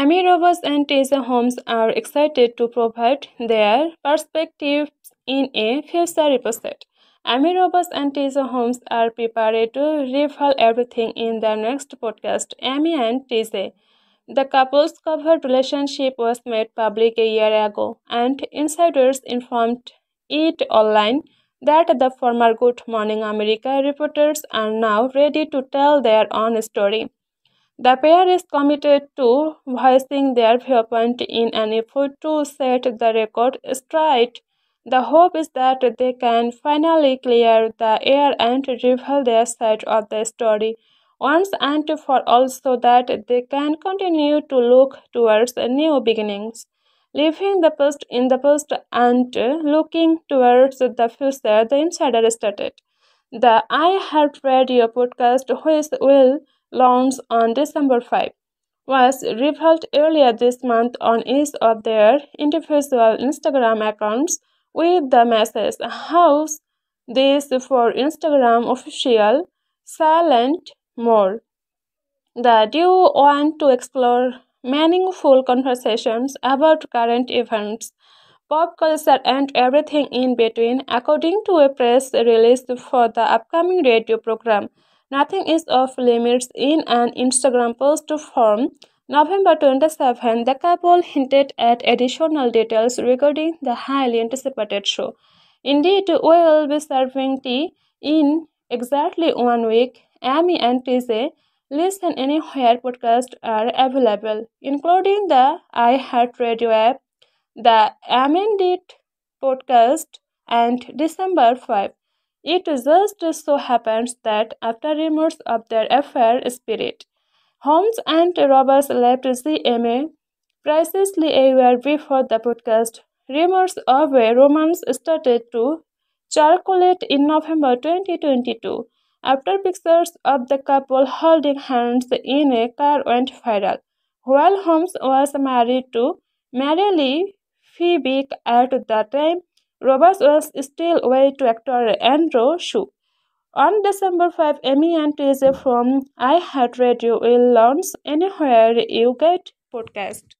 Amy Robach and TJ Holmes are excited to provide their perspectives in a future episode. Amy Robach and TJ Holmes are prepared to reveal everything in their next podcast, Amy and TJ. The couple's covered relationship was made public a year ago, and insiders informed it online that the former Good Morning America reporters are now ready to tell their own story. The pair is committed to voicing their viewpoint in an effort to set the record straight. The hope is that they can finally clear the air and reveal their side of the story once and for all, so that they can continue to look towards new beginnings. Leaving the past in the past and looking towards the future, the insider started. The iHeartRadio podcast, which will launch on December 5, was revealed earlier this month on each of their individual Instagram accounts with the message, "House this for Instagram official, silent more." The duo want to explore meaningful conversations about current events, pop culture, and everything in between, according to a press release for the upcoming radio program. Nothing is off limits in an Instagram post from November 27. The couple hinted at additional details regarding the highly anticipated show. "Indeed, we will be serving tea in exactly 1 week. Amy and TJ Listen Anywhere podcasts are available, including the iHeartRadio app, the Amended podcast, and December 5. It just so happens that after rumors of their affair spirit, Holmes and Robach left GMA precisely a year before the podcast. Rumors of a romance started to circulate in November 2022. After pictures of the couple holding hands in a car went viral, while Holmes was married to Mary Lee Phoebe at the time, Robach was still married to actor Andrew Shu. On December 5, Amy and TJ from iHeartRadio will launch Anywhere You Get podcast.